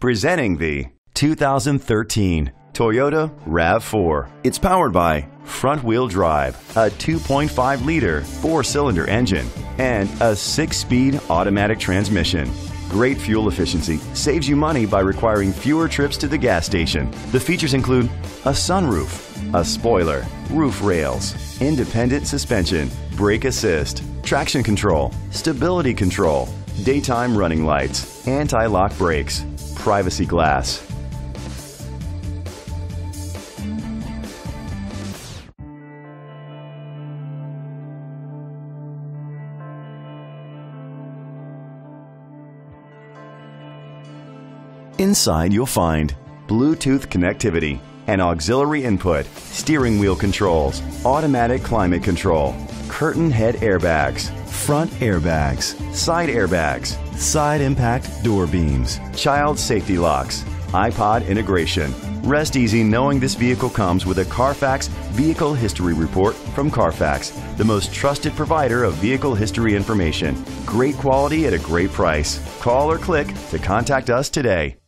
Presenting the 2013 Toyota RAV4. It's powered by front-wheel drive, a 2.5-liter four-cylinder engine, and a 6-speed automatic transmission. Great fuel efficiency saves you money by requiring fewer trips to the gas station. The features include a sunroof, a spoiler, roof rails, independent suspension, brake assist, traction control, stability control, daytime running lights, anti-lock brakes, privacy glass. Inside you'll find Bluetooth connectivity, an auxiliary input, steering wheel controls, automatic climate control, curtain head airbags, front airbags, side airbags, side impact door beams, child safety locks, iPod integration. Rest easy knowing this vehicle comes with a Carfax Vehicle History Report from Carfax, the most trusted provider of vehicle history information. Great quality at a great price. Call or click to contact us today.